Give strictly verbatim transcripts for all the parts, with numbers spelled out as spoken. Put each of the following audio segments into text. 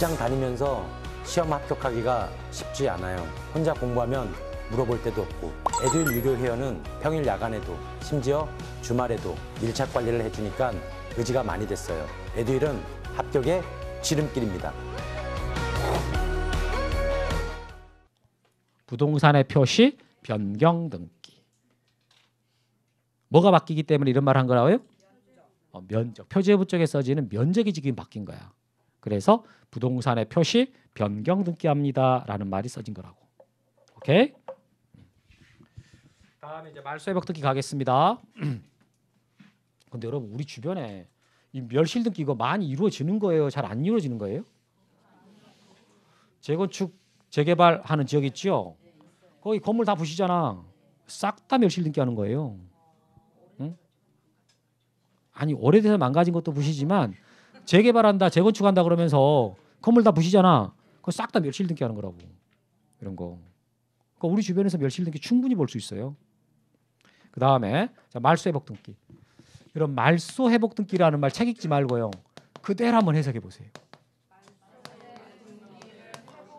직장 다니면서 시험 합격하기가 쉽지 않아요. 혼자 공부하면 물어볼 데도 없고, 에듀윌 유료 회원은 평일 야간에도 심지어 주말에도 밀착 관리를 해주니까 의지가 많이 됐어요. 에듀윌은 합격의 지름길입니다. 부동산의 표시 변경등기. 뭐가 바뀌기 때문에 이런 말 한 거라고요? 어, 면적. 표제부 쪽에 써지는 면적이 지금 바뀐 거야. 그래서 부동산의 표시 변경등기합니다라는 말이 써진 거라고. 오케이. 다음에 이제 말소회복등기 가겠습니다. 근데 여러분 우리 주변에 이 멸실등기 이거 많이 이루어지는 거예요? 잘 안 이루어지는 거예요? 재건축 재개발하는 지역 있죠? 거기 건물 다 부시잖아. 싹 다 멸실등기 하는 거예요. 응? 아니 오래돼서 망가진 것도 부시지만 재개발한다 재건축한다 그러면서 건물 다 부시잖아. 그거 싹 다 멸실등기 하는 거라고. 이런 거. 그러니까 우리 주변에서 멸실등기 충분히 볼 수 있어요. 그 다음에 말소회복등기. 이런 말소회복등기라는 말 책 읽지 말고요. 그대로 한번 해석해 보세요.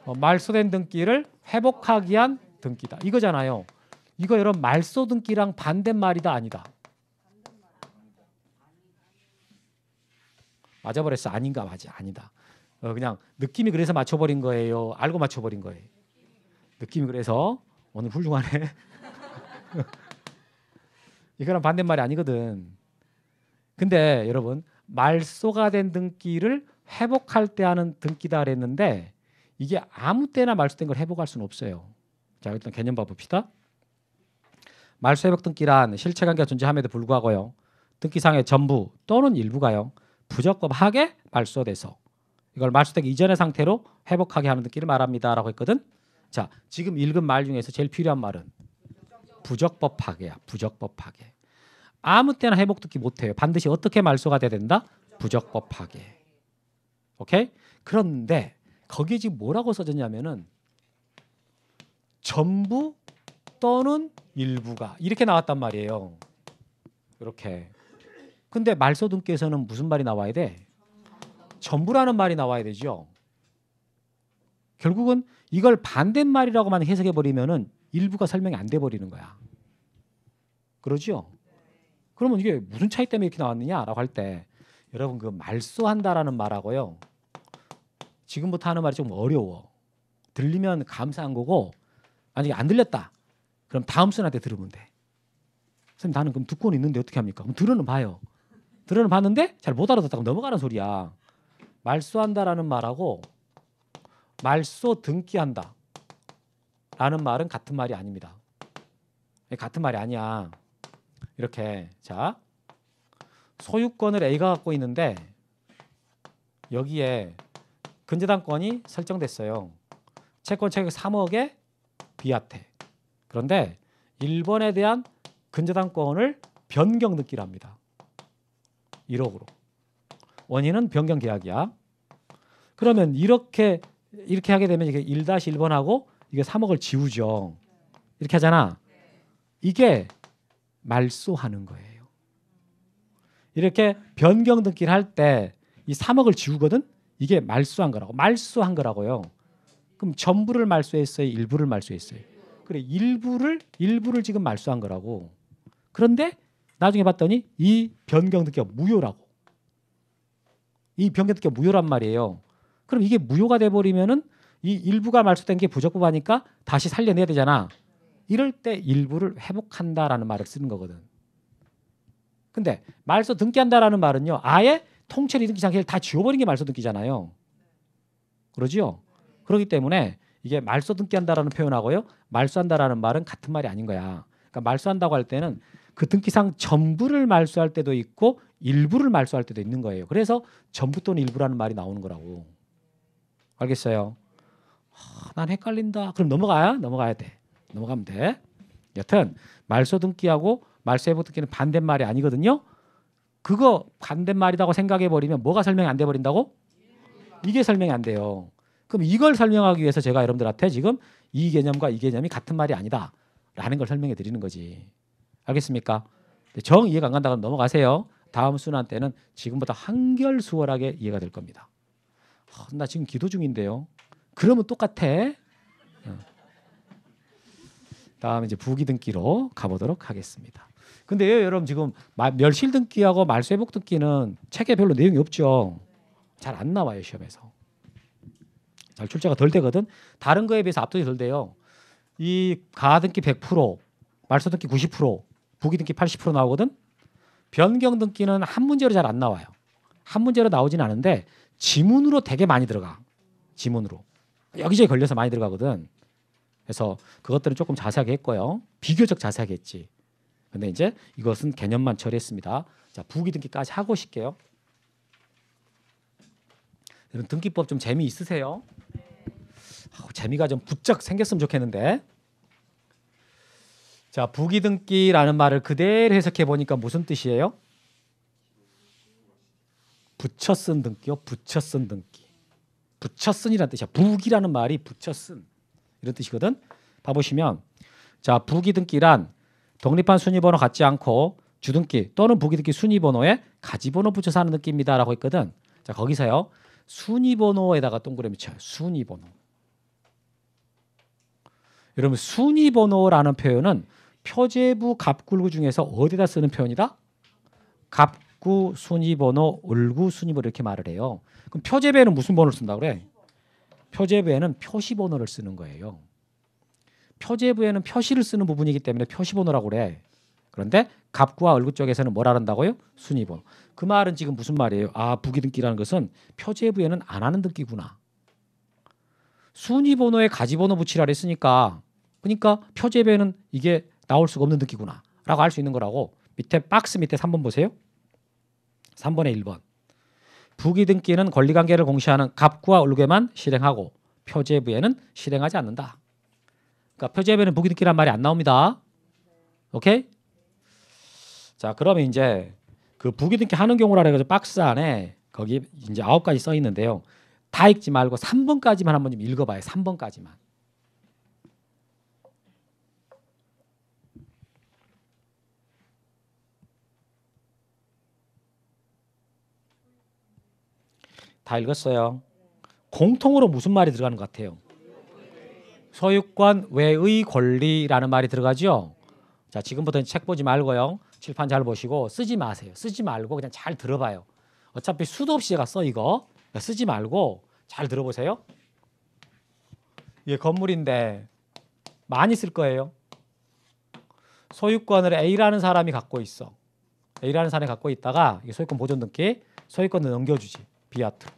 어, 말소된 등기를 회복하기 위한 등기다. 이거잖아요. 이거 이런 말소 등기랑 반대말이다 아니다? 맞아버렸어. 아닌가 맞아. 아니다. 어, 그냥 느낌이 그래서 맞춰버린 거예요. 알고 맞춰버린 거예요. 느낌이 그래서 오늘 훌륭하네. 이거랑 반대말이 아니거든. 근데 여러분 말소가 된 등기를 회복할 때 하는 등기다 그랬는데 이게 아무 때나 말소된 걸 회복할 수는 없어요. 자, 일단 개념 봐봅시다. 말소회복등기란 실체관계가 존재함에도 불구하고요. 등기상의 전부 또는 일부가요. 부적법하게 말소돼서 이걸 말소되기 이전의 상태로 회복하게 하는 등기를 말합니다. 라고 했거든. 자, 지금 읽은 말 중에서 제일 필요한 말은 부적법하게야. 부적법하게. 아무 때나 회복등기 못해요. 반드시 어떻게 말소가 돼야 된다? 부적법하게. 오케이? 그런데 거기에 지금 뭐라고 써졌냐면은 전부 또는 일부가 이렇게 나왔단 말이에요. 이렇게. 근데 말소등기에서는 무슨 말이 나와야 돼? 전부라는 말이 나와야 되죠. 결국은 이걸 반대말이라고만 해석해버리면은 일부가 설명이 안 돼버리는 거야. 그러죠? 그러면 이게 무슨 차이 때문에 이렇게 나왔느냐라고 할 때 여러분 그 말소한다라는 말하고요. 지금부터 하는 말이 좀 어려워. 들리면 감사한 거고 만약에 안 들렸다. 그럼 다음 순한테 들으면 돼. 선생님 나는 그럼 듣고는 있는데 어떻게 합니까? 그럼 들어는 봐요. 들어는 봤는데 잘 못 알아듣다고 넘어가는 소리야. 말소한다라는 말하고 말소 등기한다 라는 말은 같은 말이 아닙니다. 같은 말이 아니야. 이렇게. 자, 소유권을 A가 갖고 있는데 여기에 근저당권이 설정됐어요. 채권 차격 삼억에 B한테. 그런데 일 번에 대한 근저당권을 변경 등기를 합니다. 일억으로. 원인은 변경 계약이야. 그러면 이렇게 이렇게 하게 되면 이게 일 다시 일 번하고 이게 삼억을 지우죠. 이렇게 하잖아. 이게 말소하는 거예요. 이렇게 변경 등기를 할 때 이 삼억을 지우거든. 이게 말소한 거라고. 말소한 거라고요. 그럼 전부를 말소했어요? 일부를 말소했어요? 그래, 일부를 일부를 지금 말소한 거라고. 그런데 나중에 봤더니 이 변경등기가 무효라고. 이 변경등기가 무효란 말이에요. 그럼 이게 무효가 돼버리면은 이 일부가 말소된 게 부적법하니까 다시 살려내야 되잖아. 이럴 때 일부를 회복한다라는 말을 쓰는 거거든. 근데 말소 등기한다라는 말은요. 아예 통째로 등기 상태를 다 지워버린 게 말소등기잖아요. 그러지요? 그렇기 때문에 이게 말소등기한다라는 표현하고요. 말소한다라는 말은 같은 말이 아닌 거야. 그러니까 말소한다고 할 때는 그 등기상 전부를 말소할 때도 있고 일부를 말소할 때도 있는 거예요. 그래서 전부 또는 일부라는 말이 나오는 거라고. 알겠어요? 아, 난 헷갈린다. 그럼 넘어가야? 넘어가야 돼. 넘어가면 돼. 여튼 말소등기하고 말소회복등기는 반대말이 아니거든요. 그거 반대말이라고 생각해버리면 뭐가 설명이 안 돼버린다고? 이게 설명이 안 돼요. 그럼 이걸 설명하기 위해서 제가 여러분들한테 지금 이 개념과 이 개념이 같은 말이 아니다 라는 걸 설명해 드리는 거지. 알겠습니까? 정 이해가 안 간다 그러면 넘어가세요. 다음 순환 때는 지금보다 한결 수월하게 이해가 될 겁니다. 어, 나 지금 기도 중인데요. 그러면 똑같아. 어. 다음 이제 부기등기로 가보도록 하겠습니다. 근데 여러분 지금 멸실등기하고 말소회복등기는 책에 별로 내용이 없죠. 잘 안 나와요 시험에서. 잘 출제가 덜 되거든. 다른 거에 비해서 압도적이 덜 돼요. 이 가등기 백 퍼센트, 말소등기 구십 퍼센트, 부기등기 팔십 퍼센트 나오거든. 변경등기는 한 문제로 잘 안 나와요. 한 문제로 나오진 않은데 지문으로 되게 많이 들어가. 지문으로 여기저기 걸려서 많이 들어가거든. 그래서 그것들은 조금 자세하게 했고요. 비교적 자세하게 했지. 근데 이제 이것은 개념만 처리했습니다. 자, 부기등기까지 하고 싶게요. 이런 등기법 좀 재미 있으세요? 아우, 재미가 좀 부쩍 생겼으면 좋겠는데. 자, 부기등기라는 말을 그대로 해석해 보니까 무슨 뜻이에요? 붙여 쓴 등기요. 붙여 쓴 등기. 붙여 쓴이라는 뜻이야. 부기라는 말이 붙여 쓴 이런 뜻이거든. 봐보시면 자, 부기등기란 독립한 순위번호 같지 않고 주등기 또는 부기등기 순위번호에 가지번호 붙여서 하는 등기입니다라고 했거든. 자, 거기서요. 순위번호에다가 동그라미 쳐요. 순위번호. 여러분 순위번호라는 표현은 표제부 갑구 을구 중에서 어디다 쓰는 표현이다? 갑구 순위번호, 을구 순위번호 이렇게 말을 해요. 그럼 표제부에는 무슨 번호를 쓴다고 그래? 표제부에는 표시번호를 쓰는 거예요. 표제부에는 표시를 쓰는 부분이기 때문에 표시번호라고 그래. 그런데 갑구와 을구 쪽에서는 뭘 한다고요? 순위번호. 그 말은 지금 무슨 말이에요? 아, 부기등기라는 것은 표제부에는 안 하는 등기구나. 순위번호에 가지번호 붙이라 했으니까 그러니까 표제부에는 이게 나올 수가 없는 등기구나 라고 알 수 있는 거라고. 밑에 박스 밑에 삼 번 보세요. 삼 번에 일 번. 부기등기는 권리관계를 공시하는 갑구와 을구에만 실행하고 표제부에는 실행하지 않는다. 그러니까 표제부에는 부기등기란 말이 안 나옵니다. 오케이? 자, 그러면 이제 그 부기등기 하는 경우라 그래서 박스 안에 거기 이제 아홉 가지 써 있는데요. 다 읽지 말고 삼 번까지만 한번 좀 읽어봐요. 삼 번까지만. 다 읽었어요. 공통으로 무슨 말이 들어가는 것 같아요? 소유권 외의 권리라는 말이 들어가죠. 자, 지금부터는 책 보지 말고요. 칠판 잘 보시고 쓰지 마세요. 쓰지 말고 그냥 잘 들어봐요. 어차피 수도 없이 제가 써 이거. 쓰지 말고 잘 들어보세요. 이게 건물인데 많이 쓸 거예요. 소유권을 A라는 사람이 갖고 있어. A라는 사람이 갖고 있다가 소유권 보존등기 소유권을 넘겨주지. 비아트로.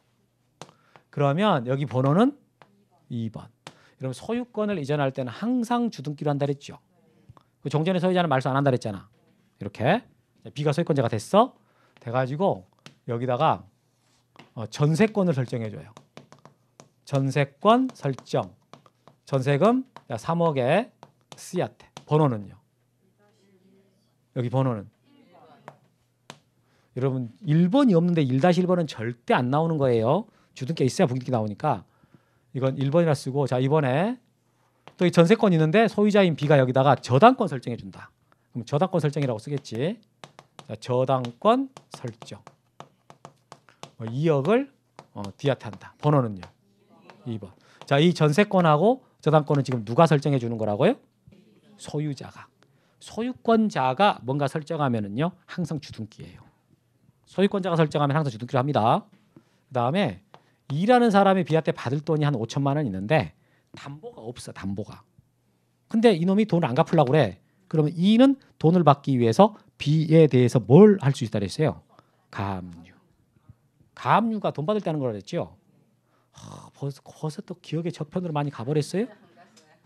그러면 여기 번호는 이 번. 그럼 소유권을 이전할 때는 항상 주등기로 한다 그랬죠. 그 종전에 소유자는 말소 안 한다 그랬잖아. 이렇게 B가 소유권자가 됐어. 돼가지고 여기다가 어, 전세권을 설정해줘요. 전세권 설정. 전세금 삼억에 C한테. 번호는요? 여기 번호는. 여러분 일 번이 없는데 일 다시 일 번은 절대 안 나오는 거예요. 주등기가 있어야 부기등기 나오니까. 이건 일 번이라 쓰고. 자, 이번에 또 이 전세권 있는데 소유자인 B가 여기다가 저당권 설정해준다. 그럼 저당권 설정이라고 쓰겠지. 자, 저당권 설정. 이억을 어, 디아트한다. 번호는요? 이 번. 자, 이 전세권하고 저당권은 지금 누가 설정해 주는 거라고요? 소유자가. 소유권자가 뭔가 설정하면은요 항상 주등기예요. 소유권자가 설정하면 항상 주등기로 합니다. 그 다음에 일하는 사람이 비아트 받을 돈이 한 오천만 원 있는데 담보가 없어. 담보가. 근데 이놈이 돈을 안 갚으려고 그래. 그러면 이는 돈을 받기 위해서 B에 대해서 뭘 할 수 있다 그랬어요? 가압류. 가압류가 돈 받을 때 하는 거라 그랬죠. 아, 벌써, 벌써 또 기억의 저편으로 많이 가버렸어요.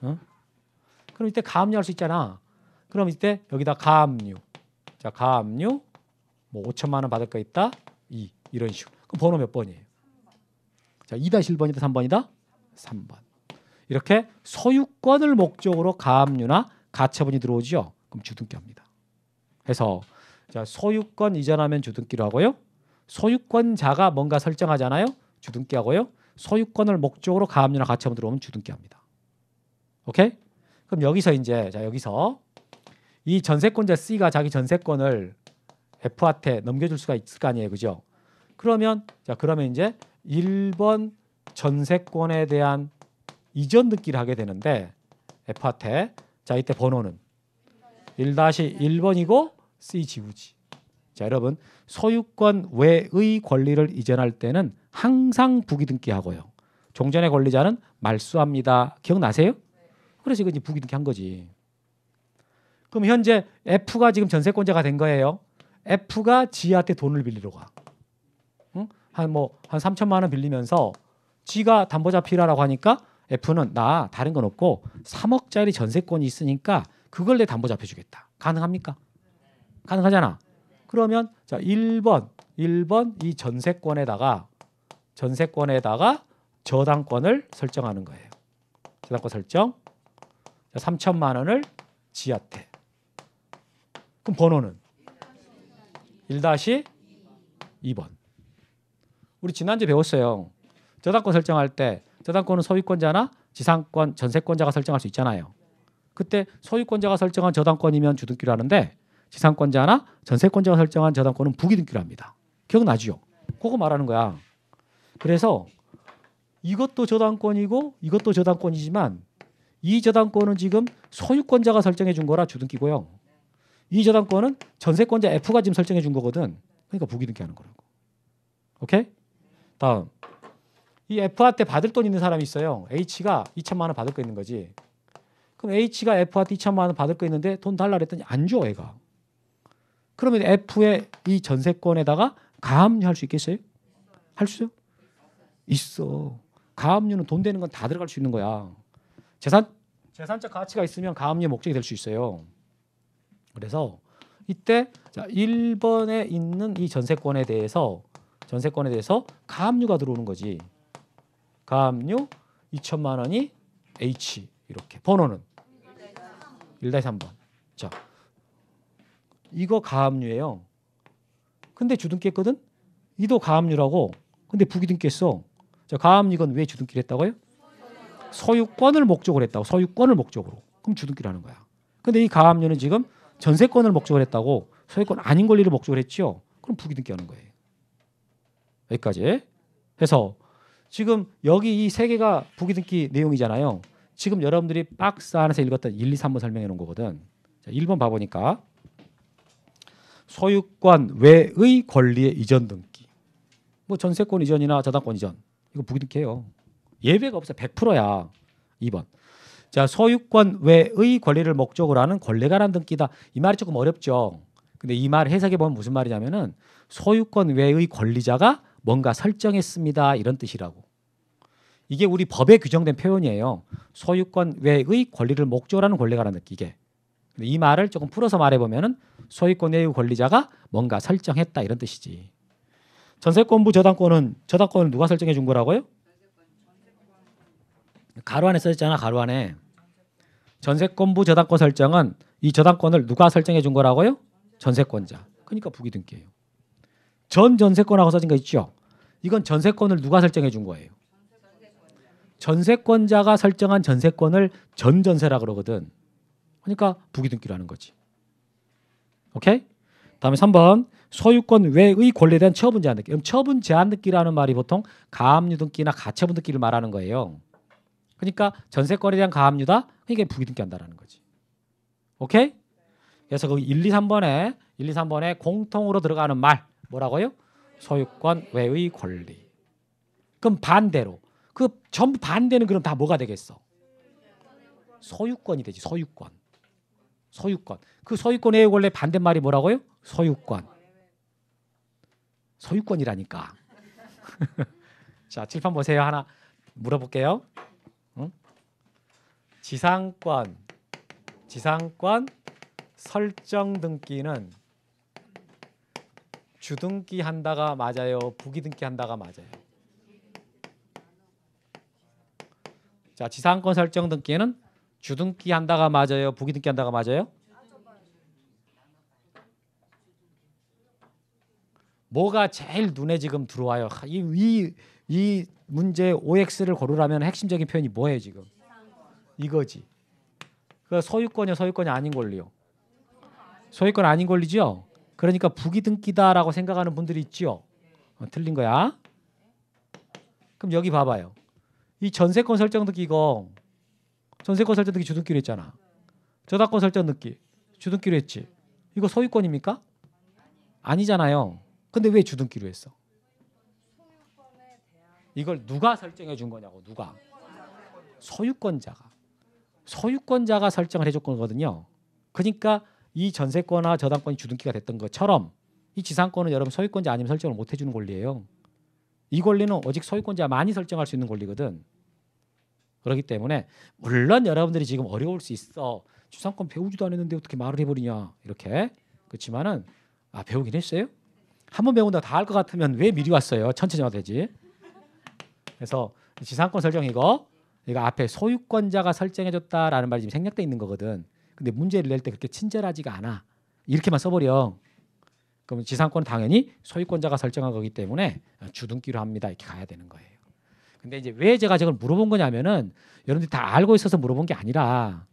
어? 그럼 이때 가압류 할 수 있잖아. 그럼 이때 여기다 가압류. 자, 가압류 뭐 오천만 원 받을 거 있다. 이 이런 식으로. 그럼 번호 몇 번이에요? 자, 이 다시 일 번이다. 삼 번이다. 삼 번. 이렇게 소유권을 목적으로 가압류나 가처분이 들어오죠. 그럼 주등기합니다. 그래서 자, 소유권 이전하면 주등기로 하고요. 소유권자가 뭔가 설정하잖아요. 주등기하고요. 소유권을 목적으로 가압류나 가처분 들어오면 주등기합니다. 오케이? 그럼 여기서 이제 자, 여기서 이 전세권자 C가 자기 전세권을 F한테 넘겨줄 수가 있을 거 아니에요, 그죠? 그러면 자, 그러면 이제 일 번 전세권에 대한 이전 등기를 하게 되는데 F화태. 자, 이때 번호는 일 다시 일 번이고 C 지우지. 자, 여러분 소유권 외의 권리를 이전할 때는 항상 부기등기하고요. 종전의 권리자는 말소합니다. 기억나세요? 그래서 이거 이제 부기등기 한 거지. 그럼 현재 F가 지금 전세권자가 된 거예요. F가 지한테 돈을 빌리러 가. 응? 한 뭐 한 삼천만 원 빌리면서 G가 담보자 필요하라고 하니까 F는 나 다른 건 없고 삼억짜리 전세권이 있으니까 그걸 내 담보자 펴주겠다. 가능합니까? 가능하잖아. 그러면 자 일 번 일 번 이 전세권에다가 전세권에다가 저당권을 설정하는 거예요. 저당권 설정. 자, 삼천만 원을 지한테. 그럼 번호는 일 다시 이 번. 우리 지난주에 배웠어요. 저당권 설정할 때 저당권은 소유권자나 지상권, 전세권자가 설정할 수 있잖아요. 그때 소유권자가 설정한 저당권이면 주등기로 하는데 지상권자나 전세권자가 설정한 저당권은 부기등기로 합니다. 기억나죠? 그거 말하는 거야. 그래서 이것도 저당권이고 이것도 저당권이지만 이 저당권은 지금 소유권자가 설정해 준 거라 주등기고요. 이 저당권은 전세권자 F가 지금 설정해 준 거거든. 그러니까 부기등기 하는 거라고. 오케이? 다음. 이 F한테 받을 돈 있는 사람이 있어요. H가 이천만 원 받을 거 있는 거지. 그럼 H가 F한테 이천만 원 받을 거 있는데 돈 달라 그랬더니 안 줘, 애가. 그러면 F의 이 전세권에다가 가압류 할 수 있겠어요? 할 수요? 있어. 가압류는 돈 되는 건 다 들어갈 수 있는 거야. 재산, 재산적 가치가 있으면 가압류의 목적이 될 수 있어요. 그래서 이때 자, 일 번에 있는 이 전세권에 대해서 전세권에 대해서 가압류가 들어오는 거지. 가압류 이천만 원이 H 이렇게. 번호는 일 다시 삼 번. 자, 이거 가압류예요. 근데 주등기했거든? 이도 가압류라고. 근데 부기등기했어. 자, 가압류 이건 왜 주등기를 했다고요? 소유권을 목적으로 했다고. 소유권을 목적으로. 그럼 주등기를 하는 거야. 근데 이 가압류는 지금 전세권을 목적으로 했다고 소유권 아닌 권리를 목적으로 했죠. 그럼 부기등기 하는 거예요. 여기까지 해서 지금 여기 이 세 개가 부기등기 내용이잖아요. 지금 여러분들이 박스 안에서 읽었던 일, 이, 삼 번 설명해 놓은 거거든. 자, 일 번 봐보니까 소유권 외의 권리의 이전 등기. 뭐 전세권 이전이나 저당권 이전. 이거 부기등기예요. 예외가 없어. 백 퍼센트야. 이 번. 자, 소유권 외의 권리를 목적으로 하는 권리가란 등기다. 이 말이 조금 어렵죠. 근데 이 말 해석해 보면 무슨 말이냐면은 소유권 외의 권리자가 뭔가 설정했습니다. 이런 뜻이라고. 이게 우리 법에 규정된 표현이에요. 소유권 외의 권리를 목적으로 하는 권리가라는 느끼게. 근데 이 말을 조금 풀어서 말해보면은 소유권 외의 권리자가 뭔가 설정했다. 이런 뜻이지. 전세권부 저당권은 저당권을 누가 설정해 준 거라고요? 가로 안에 써있잖아. 가로 안에. 전세권부 저당권 설정은 이 저당권을 누가 설정해 준 거라고요? 전세권자. 그러니까 부기등기예요. 전 전세권하고 써진 거 있죠? 이건 전세권을 누가 설정해 준 거예요? 전세권자가 설정한 전세권을 전 전세라 그러거든. 그러니까 부기등기로 하는 거지. 오케이? 다음에 삼 번 소유권 외의 권리에 대한 처분 제한 등기. 그럼 처분 제한 등기라는 말이 보통 가압류 등기나 가처분 등기를 말하는 거예요. 그러니까 전세권에 대한 가압류다. 그러니까 부기등기 한다라는 거지. 오케이? 그래서 거기 일, 이, 삼 번에 일, 이, 삼 번에 공통으로 들어가는 말 뭐라고요? 소유권 외의 권리. 그럼 반대로 그 전부 반대는 그럼 다 뭐가 되겠어? 소유권이 되지. 소유권. 소유권. 그 소유권 외의 권리의 반대말이 뭐라고요? 소유권. 소유권이라니까. 자, 칠판 보세요. 하나 물어볼게요. 응? 지상권. 지상권 설정 등기는 주등기 한다가 맞아요? 부기등기 한다가 맞아요? 자, 지상권 설정 등기는 주등기 한다가 맞아요? 부기등기 한다가 맞아요? 뭐가 제일 눈에 지금 들어와요? 이, 이, 이 문제의 오엑스를 고르라면 핵심적인 표현이 뭐예요 지금? 이거지. 그러니까 소유권이요? 소유권이 아닌 권리요? 소유권 아닌 권리죠? 그러니까 부기등기다라고 생각하는 분들이 있죠. 어, 틀린 거야. 그럼 여기 봐봐요. 이 전세권 설정등기 이거 전세권 설정등기 주등기로 했잖아. 저당권 설정등기 주등기로 했지. 이거 소유권입니까? 아니잖아요. 근데 왜 주등기로 했어? 이걸 누가 설정해 준 거냐고. 누가? 소유권자가. 소유권자가 설정을 해줬거든요. 그러니까 이 전세권이나 저당권이 주등기가 됐던 것처럼 이 지상권은 여러분 소유권자 아니면 설정을 못 해주는 권리예요. 이 권리는 오직 소유권자만이 설정할 수 있는 권리거든. 그렇기 때문에 물론 여러분들이 지금 어려울 수 있어. 지상권 배우지도 않았는데 어떻게 말을 해버리냐 이렇게. 그렇지만은 아 배우긴 했어요? 한번 배운다 다 알 것 같으면 왜 미리 왔어요? 천천히 와도 되지. 그래서 지상권 설정 이거 이거 앞에 소유권자가 설정해줬다라는 말이 지금 생략돼 있는 거거든. 근데 문제를 낼 때 그렇게 친절하지가 않아. 이렇게만 써버려. 그럼 지상권은 당연히 소유권자가 설정한 거기 때문에 주등기로 합니다. 이렇게 가야 되는 거예요. 근데 이제 왜 제가 저걸 물어본 거냐면은 여러분들이 다 알고 있어서 물어본 게 아니라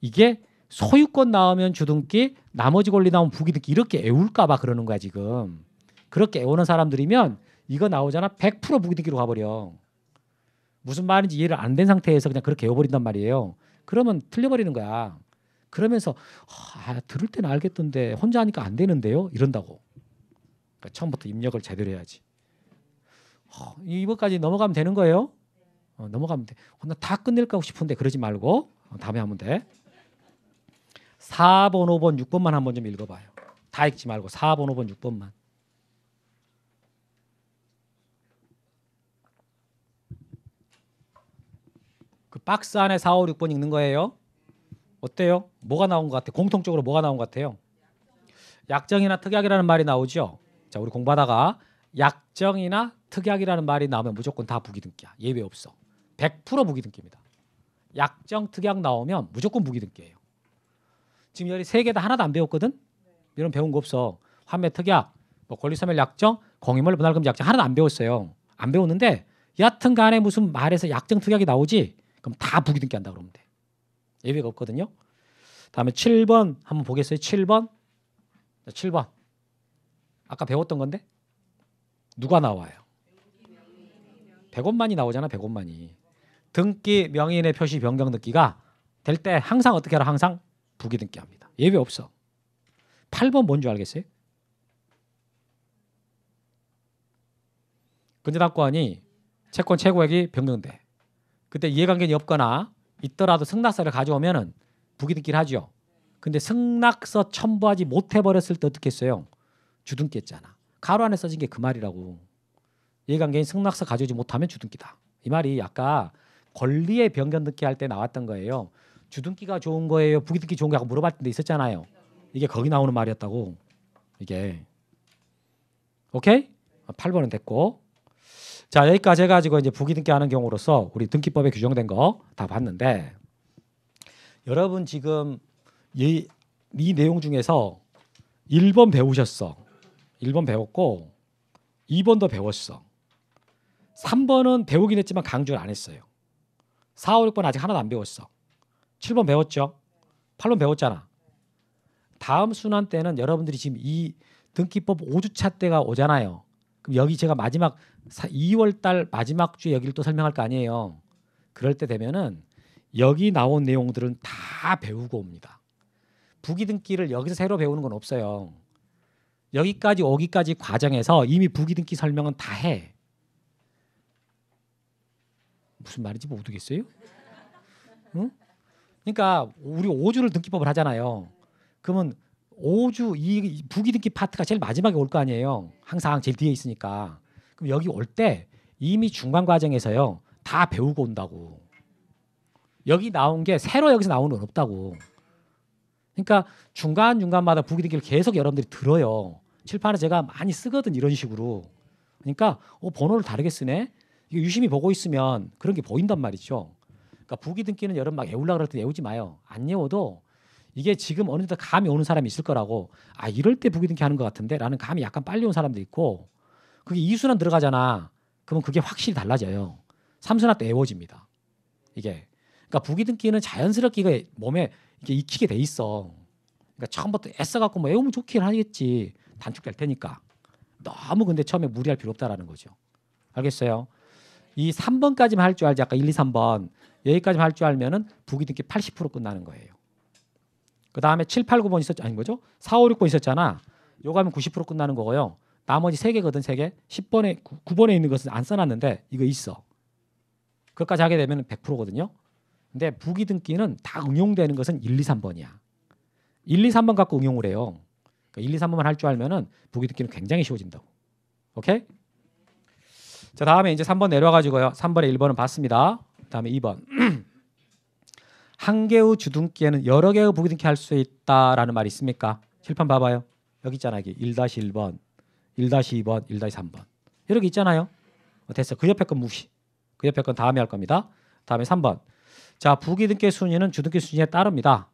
이게 소유권 나오면 주등기, 나머지 권리 나오면 부기등기 이렇게 애울까 봐 그러는 거야 지금. 그렇게 애우는 사람들이면 이거 나오잖아. 백 퍼센트 부기등기로 가버려. 무슨 말인지 이해를 안 된 상태에서 그냥 그렇게 애워버린단 말이에요. 그러면 틀려버리는 거야. 그러면서 아, 들을 때는 알겠던데 혼자 하니까 안 되는데요? 이런다고. 그러니까 처음부터 입력을 제대로 해야지. 어, 이번까지 넘어가면 되는 거예요? 어, 넘어가면 돼. 어, 나 다 끝낼까 싶은데 그러지 말고 어, 다음에 하면 돼. 사 번, 오 번, 육 번만 한번 좀 읽어봐요. 다 읽지 말고 사 번, 오 번, 육 번만. 그 박스 안에 사, 오, 육 번 읽는 거예요. 어때요? 뭐가 나온 것 같아요? 공통적으로 뭐가 나온 것 같아요? 약정이나 특약이라는 말이 나오죠. 자, 우리 공부하다가 약정이나 특약이라는 말이 나오면 무조건 다 부기등기야. 예외 없어. 백 퍼센트 부기등기입니다. 약정, 특약 나오면 무조건 부기등기예요. 지금 여기 세 개 다 하나도 안 배웠거든? 이런 배운 거 없어. 환매 특약, 뭐 권리소멸 약정, 공유물 분할금 약정 하나도 안 배웠어요. 안 배웠는데 여하튼 간에 무슨 말에서 약정, 특약이 나오지? 그럼 다 부기등기 한다 그러면 돼. 예외가 없거든요. 다음에 칠 번 한번 보겠어요. 칠 번. 칠 번. 아까 배웠던 건데 누가 나와요? 백 원만이 나오잖아. 백 원만이. 등기 명의인의 표시 변경등기가 될 때 항상 어떻게 하라? 항상 부기등기합니다. 예외 없어. 팔 번 뭔 줄 알겠어요? 근저당권이 채권 최고액이 변경돼. 그때 이해관계는 없거나 있더라도 승낙서를 가져오면은 부기등기를 하죠. 근데 승낙서 첨부하지 못해버렸을 때 어떻게 했어요? 주등기 했잖아. 가로 안에 써진 게 그 말이라고. 이해관계인 승낙서 가져오지 못하면 주등기다. 이 말이 아까 권리의 변경등기 할 때 나왔던 거예요. 주등기가 좋은 거예요? 부기등기 좋은 거라고 물어봤던 데 있었잖아요. 이게 거기 나오는 말이었다고. 이게. 오케이? 팔 번은 됐고. 자, 여기까지 해가지고 이제 부기등기 하는 경우로서 우리 등기법에 규정된 거 다 봤는데 여러분 지금 이, 이 내용 중에서 일 번 배우셨어. 일 번 배웠고 이 번도 배웠어. 삼 번은 배우긴 했지만 강조를 안 했어요. 사, 오, 육 번 아직 하나도 안 배웠어. 칠 번 배웠죠. 팔 번 배웠잖아. 다음 순환 때는 여러분들이 지금 이 등기법 오 주차 때가 오잖아요. 그럼 여기 제가 마지막 이월 달 마지막 주에 여기를 또 설명할 거 아니에요. 그럴 때 되면은 여기 나온 내용들은 다 배우고 옵니다. 부기등기를 여기서 새로 배우는 건 없어요. 여기까지 오기까지 과정에서 이미 부기등기 설명은 다 해. 무슨 말인지 모르겠어요? 응? 그러니까 우리 오 주를 등기법을 하잖아요. 그러면 오 주 이 부기등기 파트가 제일 마지막에 올 거 아니에요. 항상 제일 뒤에 있으니까. 그럼 여기 올 때 이미 중간 과정에서요 다 배우고 온다고. 여기 나온 게 새로 여기서 나오는 건 없다고. 그러니까 중간중간마다 부기등기를 계속 여러분들이 들어요. 칠판에 제가 많이 쓰거든 이런 식으로. 그러니까 어, 번호를 다르게 쓰네. 이거 유심히 보고 있으면 그런 게 보인단 말이죠. 그러니까 부기등기는 여러분 막 애우려고 그럴 때 애우지 마요. 안 애워도 이게 지금 어느 정도 감이 오는 사람이 있을 거라고. 아 이럴 때 부기등기 하는 것 같은데 라는 감이 약간 빨리 온 사람도 있고. 그게 이 순환 들어가잖아. 그러면 그게 확실히 달라져요. 삼 순환 때 애워집니다. 이게. 그러니까 부기등기는 자연스럽게 이거 몸에 이게 익히게 돼 있어. 그러니까 처음부터 애써 갖고 뭐 애우면 좋긴 하겠지. 단축될 테니까. 너무 근데 처음에 무리할 필요 없다라는 거죠. 알겠어요? 이 삼 번까지만 할 줄 알지, 아까 일, 이, 삼 번 여기까지만 할 줄 알면은 부기등기 팔십 퍼센트 끝나는 거예요. 그 다음에 칠, 팔, 구 번 있었, 아니 뭐죠? 사, 오, 육 번 있었잖아. 요거 하면 구십 퍼센트 끝나는 거고요. 나머지 세 개거든, 세 개. 십 번에 구 번에 있는 것은 안 써놨는데 이거 있어. 그것까지 하게 되면 백 퍼센트거든요. 근데 부기등기는 다 응용되는 것은 일, 이, 삼 번이야. 일, 이, 삼 번 갖고 응용을 해요. 그러니까 일, 이, 삼 번만 할 줄 알면은 부기등기는 굉장히 쉬워진다고. 오케이? 자, 다음에 이제 삼 번 내려와가지고요. 삼 번에 일 번은 봤습니다. 다음에 이 번. 한 개의 주등기에는 여러 개의 부기등기 할 수 있다라는 말이 있습니까? 실판 봐봐요. 여기 있잖아요. 여기 일, 일 번, 일, 이 번, 일, 삼 번. 이렇게 있잖아요. 됐어. 그 옆에 건 무시. 그 옆에 건 다음에 할 겁니다. 다음에 삼 번. 자, 부기등기 순위는 주등기 순위에 따릅니다.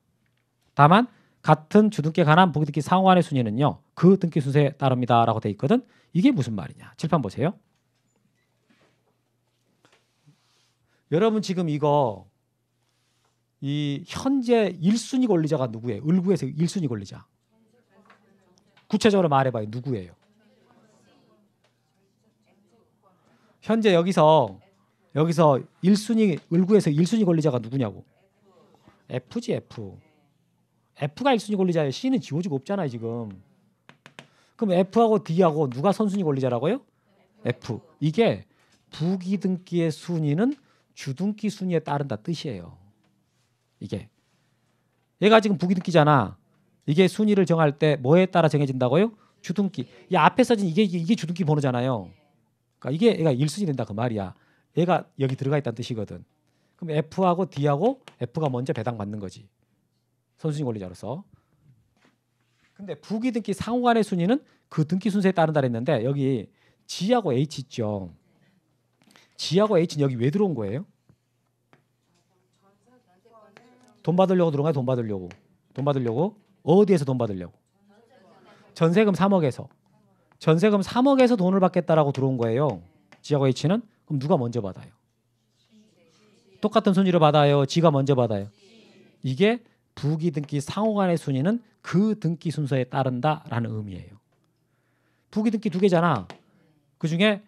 다만 같은 주등기에 관한 부기등기 상호간의 순위는요, 그 등기 순서에 따릅니다 라고 돼 있거든. 이게 무슨 말이냐. 칠판 보세요. 여러분 지금 이거 이 현재 일 순위 권리자가 누구예요? 을구에서 일 순위 권리자. 구체적으로 말해봐요. 누구예요? 현재 여기서 여기서 일 순위 을구에서 일 순위 권리자가 누구냐고. F지. F. F가 일 순위 권리자예요. C는 지워지고 없잖아요 지금. 그럼 F하고 D하고 누가 선순위 권리자라고요? F. 이게 부기등기의 순위는 주등기 순위에 따른다 뜻이에요. 이게 얘가 지금 부기등기잖아. 이게 순위를 정할 때 뭐에 따라 정해진다고요? 주등기. 이 앞에 써진 이게 이게 주등기 번호잖아요. 그러니까 이게 얘가 일 순위 된다 그 말이야. 얘가 여기 들어가 있다는 뜻이거든. 그럼 F하고 D하고 F가 먼저 배당받는 거지. 선순위 권리자로서. 근데 부기등기 상호간의 순위는 그 등기 순서에 따른다 그랬는데 여기 G하고 H 있죠. G하고 H는 여기 왜 들어온 거예요? 돈 받으려고 들어온 거야? 돈 받으려고. 돈 받으려고. 어디에서 돈 받으려고? 전세금 삼억에서. 전세금 삼억에서 돈을 받겠다라고 들어온 거예요. G하고 H는. 그럼 누가 먼저 받아요? 똑같은 순위로 받아요. G가 먼저 받아요. 이게 부기등기 상호간의 순위는 그 등기 순서에 따른다라는 의미예요. 부기등기 두 개잖아. 그 중에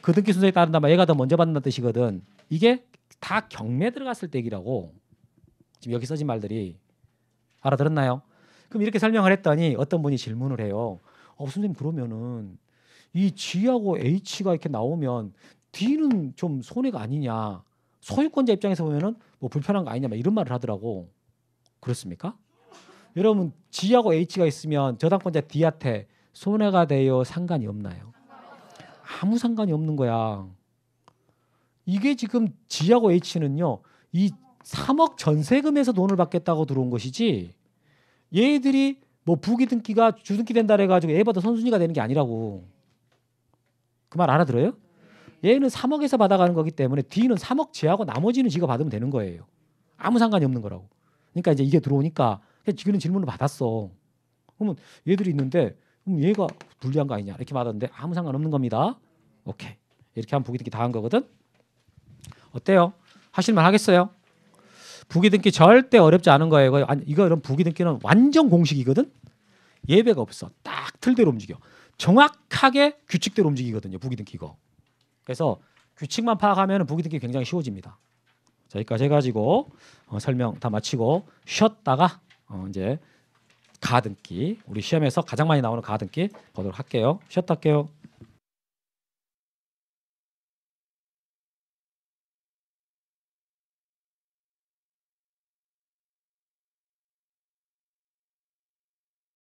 그 등기 순서에 따른다면 얘가 더 먼저 받는다는 뜻이거든. 이게 다 경매 들어갔을 때기라고. 지금 여기 써진 말들이. 알아들었나요? 그럼 이렇게 설명을 했더니 어떤 분이 질문을 해요. 어, 선생님 그러면은 이 G하고 H가 이렇게 나오면 D는 좀 손해가 아니냐. 소유권자 입장에서 보면은 뭐 불편한 거 아니냐 막 이런 말을 하더라고. 그렇습니까? 여러분 G하고 H가 있으면 저당권자 D한테 손해가 돼요? 상관이 없나요? 아무 상관이 없는 거야. 이게 지금 G하고 H는요. 이 삼억 전세금에서 돈을 받겠다고 들어온 것이지 얘들이 뭐 부기등기가 주등기 된다 해가지고 얘보다 선순위가 되는 게 아니라고. 그 말 알아들어요? 얘는 삼억에서 받아가는 거기 때문에 D는 삼억 제하고 나머지는 지가 받으면 되는 거예요. 아무 상관이 없는 거라고. 그러니까 이제 이게 들어오니까 지금 질문을 받았어. 그러면 얘들이 있는데 그럼 얘가 불리한 거 아니냐 이렇게 받았는데 아무 상관없는 겁니다. 오케이. 이렇게 하면 부기등기 다 한 거거든. 어때요? 하실만 하겠어요? 부기등기 절대 어렵지 않은 거예요. 아니, 이거 이런 부기등기는 완전 공식이거든. 예배가 없어. 딱 틀대로 움직여. 정확하게 규칙대로 움직이거든요. 부기등기 이거. 그래서 규칙만 파악하면 부기등기 굉장히 쉬워집니다. 자, 여기까지 해가지고 어, 설명 다 마치고 쉬었다가 어, 이제 가등기 우리 시험에서 가장 많이 나오는 가등기 보도록 할게요. 쉬었다 할게요.